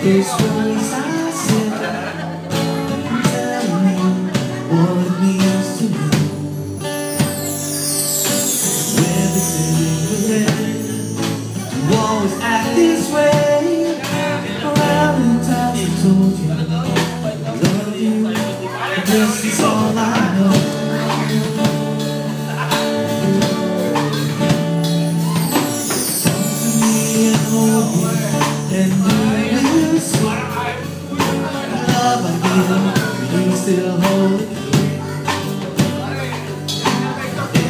This was I said, tell me what it means to you. When the city was always act this way. Around the time I told you I love you, this is all I know. Still hold it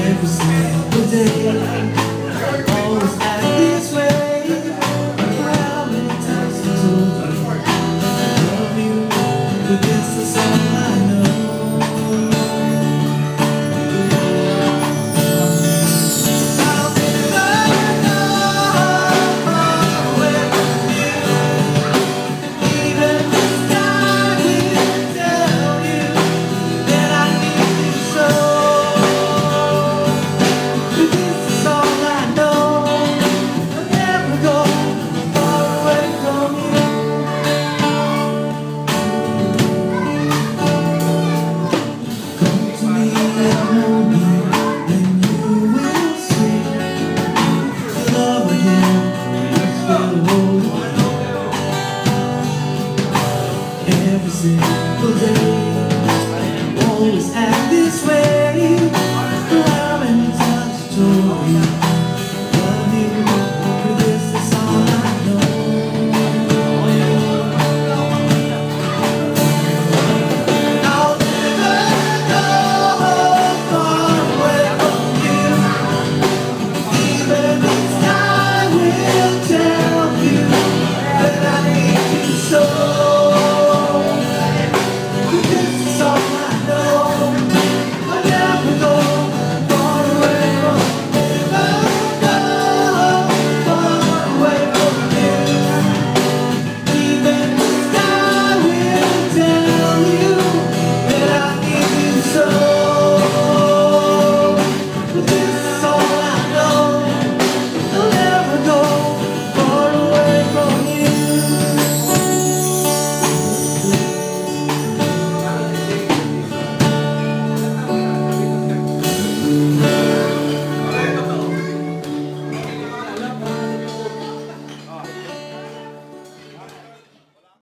every single day.